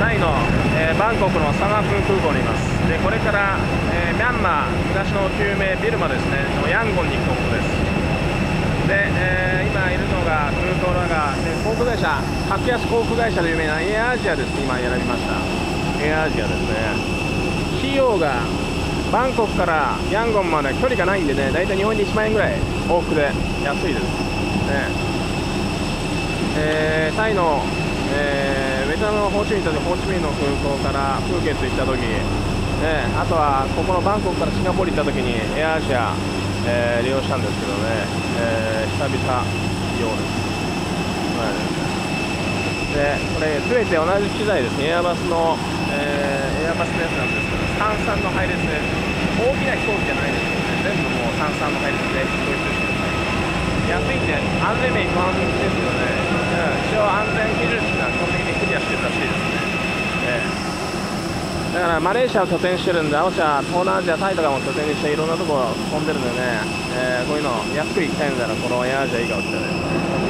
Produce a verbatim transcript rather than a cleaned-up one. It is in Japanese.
ナイの、えー、バンコクのサンガプン空港にいます。でこれから、えー、ミャンマー東の救命ビルマですねのヤンゴンに行くところです。で、えー、今いるのが空港の中、えー、航空会社格安航空会社で有名なエアアジアです。今選びましたエアアジアですね。費用がバンコクからヤンゴンまで距離がないんでね、大体日本にいちまんえんぐらい往復で安いですね。えー、タイの、えー、ベトナムのホーチミンとホーチミンの空港からプーケット行ったとき、えー、あとはここのバンコクからシンガポール行ったときにエアアジア、えー、利用したんですけどね、えー、久々用です、はい、でこれ全て同じ機材ですね。エアバスの、えー、エアバスのやつなんですけど、三々の配列で大きな飛行機じゃないですよね。全部もう三々の配列で飛行機です。安いんで安全面一般的ですよね、うん、一応安全基準が基本的にクリアしてるらしいですね、えー、だからマレーシアを拠点してるんで、アオシア、東南アジア、タイとかも拠点にしていろんなとこ飛んでるんでね、えー、こういうの安く行きたいんだらこのエアアジア以外は来てないですね。